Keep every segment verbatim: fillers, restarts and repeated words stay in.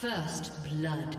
First blood.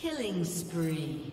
Killing spree.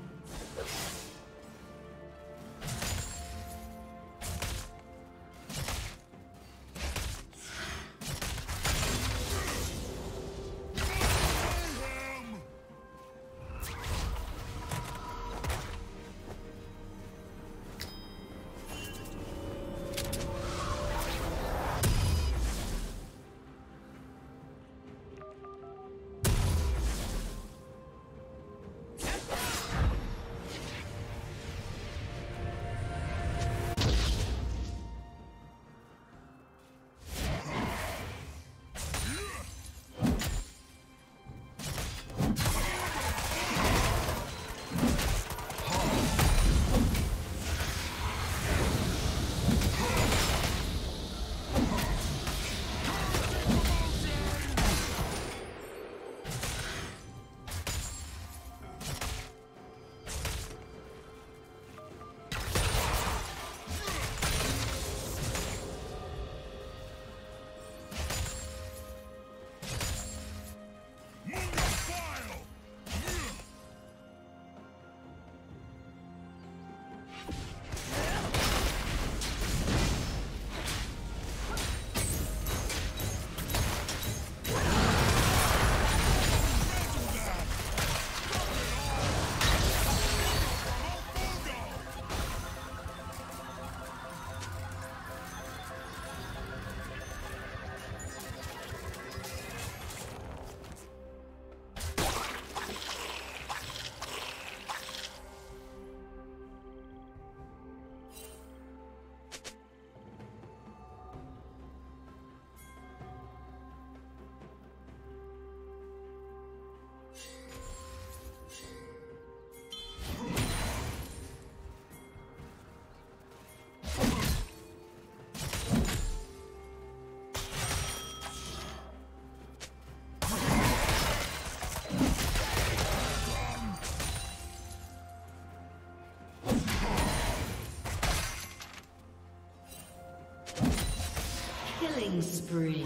Killing spree.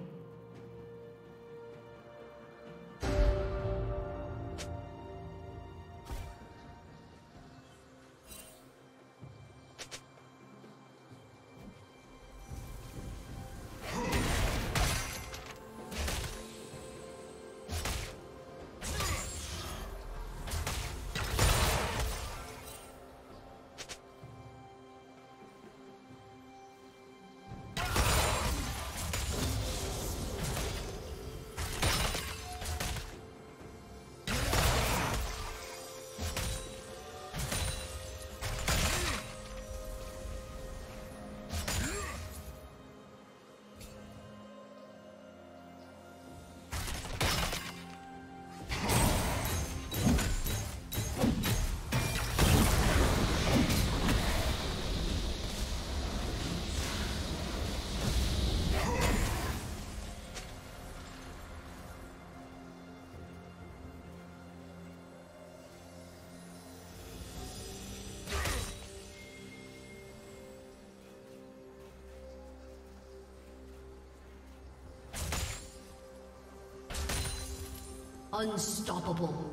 Unstoppable.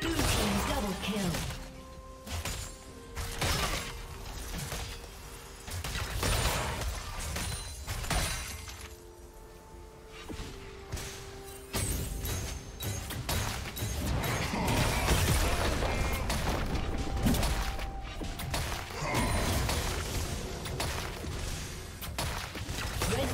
Blue team double kill.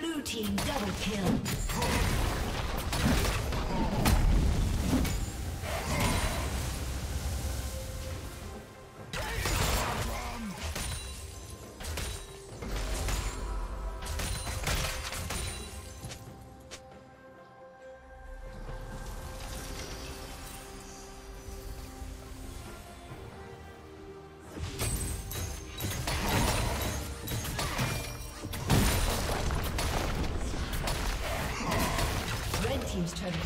Blue team double kill. Team's turn to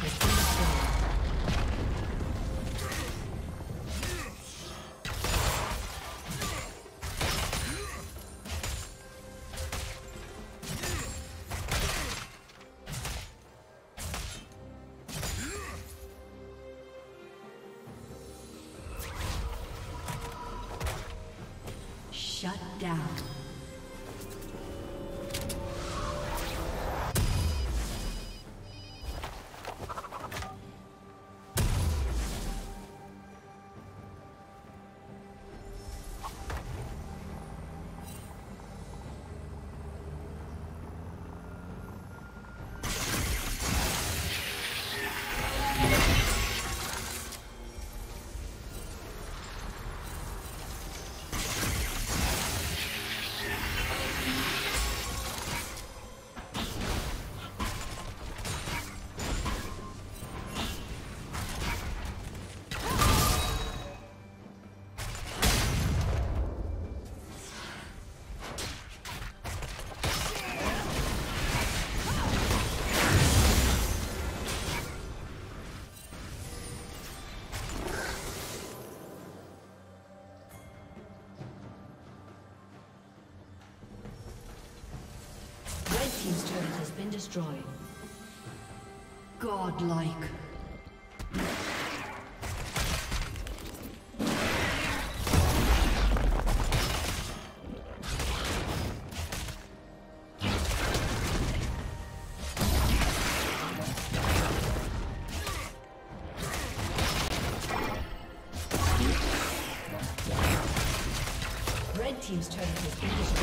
His turret has been destroyed. Godlike. Red team's turret has been destroyed.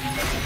What?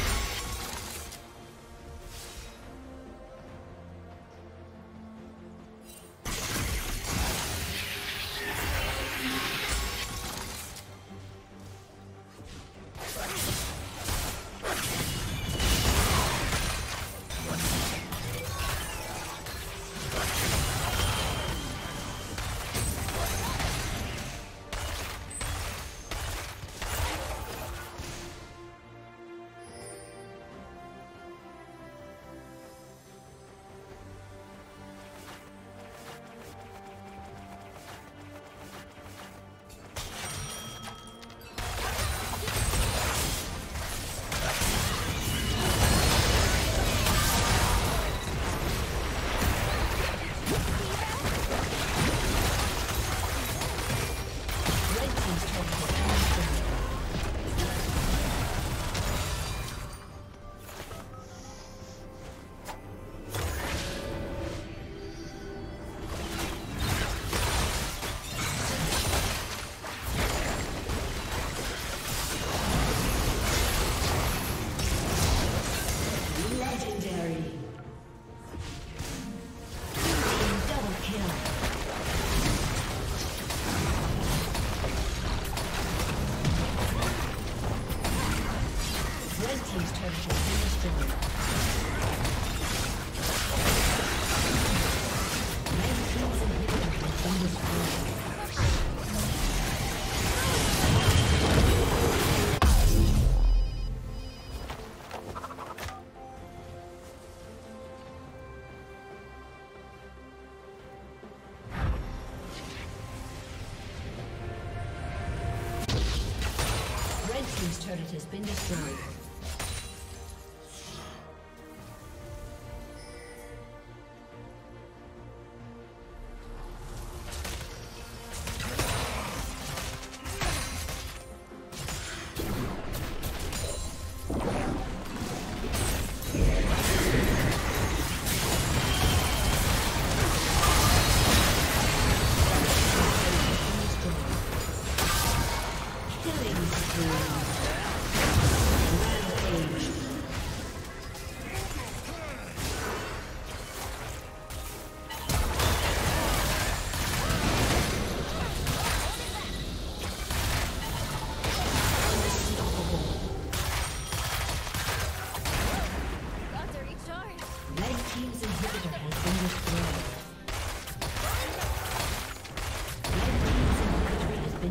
turret has been destroyed.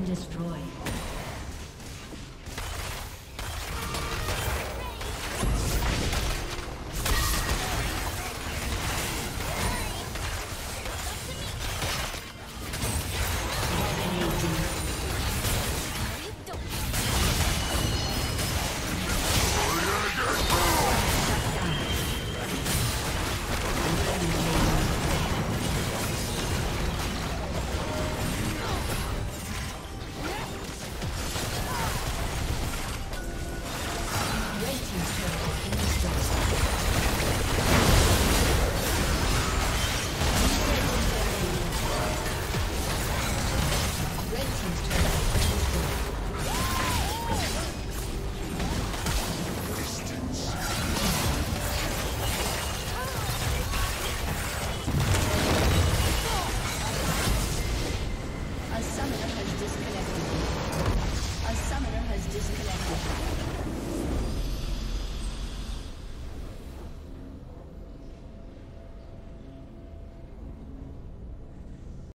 Destroy.